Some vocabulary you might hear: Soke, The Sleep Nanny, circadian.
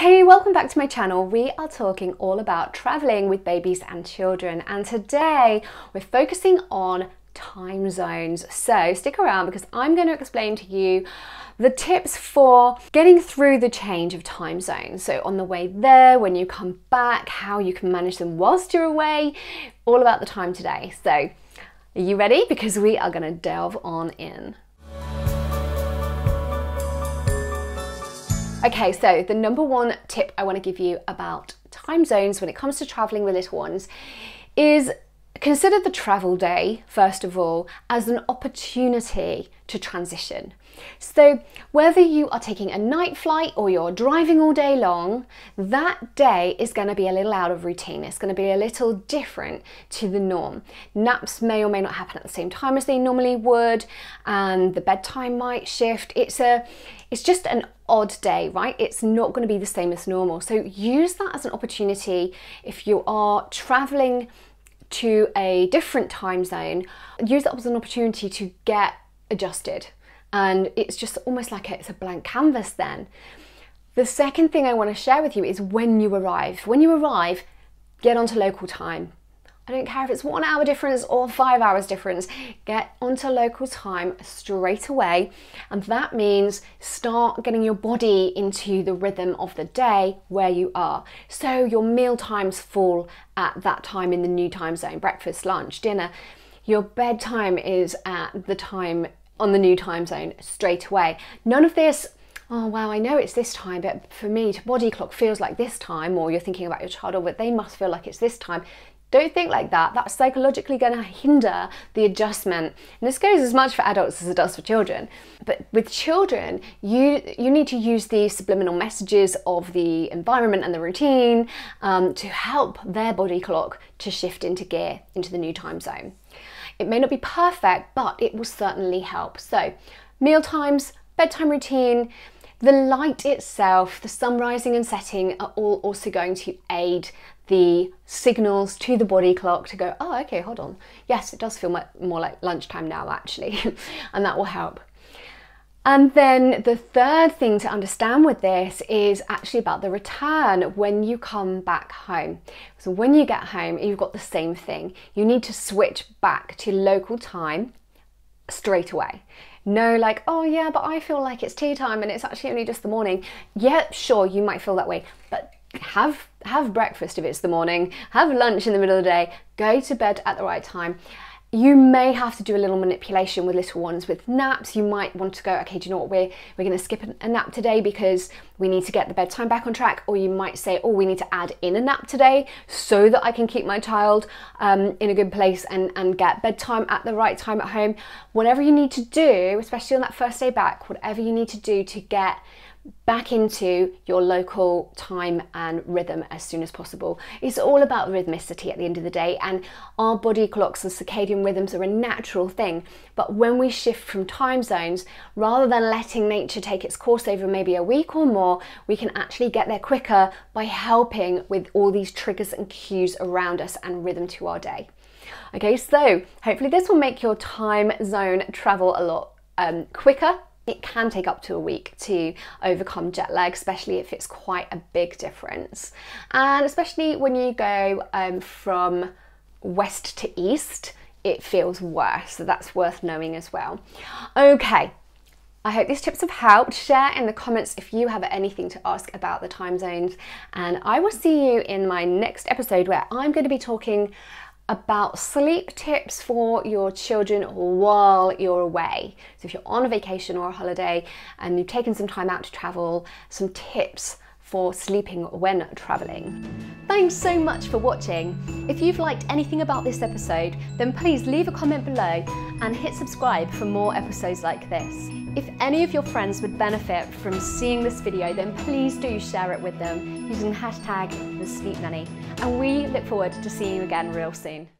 Hey, welcome back to my channel. We are talking all about traveling with babies and children, and today we're focusing on time zones. So stick around because I'm going to explain to you the tips for getting through the change of time zones. So on the way there, when you come back, how you can manage them whilst you're away, all about the time today. So are you ready? Because we are going to delve on in. Okay, so the number one tip I want to give you about time zones when it comes to traveling with little ones is consider the travel day, first of all, as an opportunity to transition. So whether you are taking a night flight or you're driving all day long, that day is going to be a little out of routine. It's going to be a little different to the norm. Naps may or may not happen at the same time as they normally would, and the bedtime might shift. It's just an odd day, right? It's not going to be the same as normal. So use that as an opportunity. If you are traveling to a different time zone, use that as an opportunity to get adjusted. And it's just almost like it's a blank canvas then. The second thing I want to share with you is when you arrive. When you arrive, get onto local time. I don't care if it's 1 hour difference or 5 hours difference, get onto local time straight away. And that means start getting your body into the rhythm of the day where you are. So your meal times fall at that time in the new time zone, breakfast, lunch, dinner. Your bedtime is at the time on the new time zone straight away. None of this, oh wow, I know it's this time, but for me, body clock feels like this time, or you're thinking about your child, or but they must feel like it's this time. Don't think like that. That's psychologically going to hinder the adjustment. And this goes as much for adults as it does for children. But with children, you need to use the subliminal messages of the environment and the routine to help their body clock to shift into gear, into the new time zone. It may not be perfect, but it will certainly help. So meal times, bedtime routine, the light itself, the sun rising and setting are all also going to aid the signals to the body clock to go, oh, okay, hold on. Yes, it does feel more like lunchtime now, actually, and that will help. And then the third thing to understand with this is actually about the return when you come back home. So when you get home, you've got the same thing. You need to switch back to local time straight away. No, like, oh yeah, but I feel like it's tea time and it's actually only just the morning. Yeah, sure, you might feel that way, but have breakfast if it's the morning, have lunch in the middle of the day, go to bed at the right time. You may have to do a little manipulation with little ones with naps. You might want to go, okay, do you know what, we're going to skip a nap today because we need to get the bedtime back on track. Or you might say, oh, we need to add in a nap today so that I can keep my child in a good place and get bedtime at the right time at home. Whatever you need to do, especially on that first day back, whatever you need to do to get back into your local time and rhythm as soon as possible. It's all about rhythmicity at the end of the day, and our body clocks and circadian rhythms are a natural thing. But when we shift from time zones, rather than letting nature take its course over maybe a week or more, we can actually get there quicker by helping with all these triggers and cues around us and rhythm to our day. Okay, so hopefully this will make your time zone travel a lot quicker. It can take up to a week to overcome jet lag, especially if it's quite a big difference. And especially when you go from west to east, it feels worse. So that's worth knowing as well. Okay, I hope these tips have helped. Share in the comments if you have anything to ask about the time zones. And I will see you in my next episode where I'm going to be talking about sleep tips for your children while you're away. So if you're on a vacation or a holiday and you've taken some time out to travel, some tips for sleeping when traveling. Thanks so much for watching. If you've liked anything about this episode, then please leave a comment below and hit subscribe for more episodes like this. If any of your friends would benefit from seeing this video, then please do share it with them using the hashtag #TheSleepNanny. And we look forward to seeing you again real soon.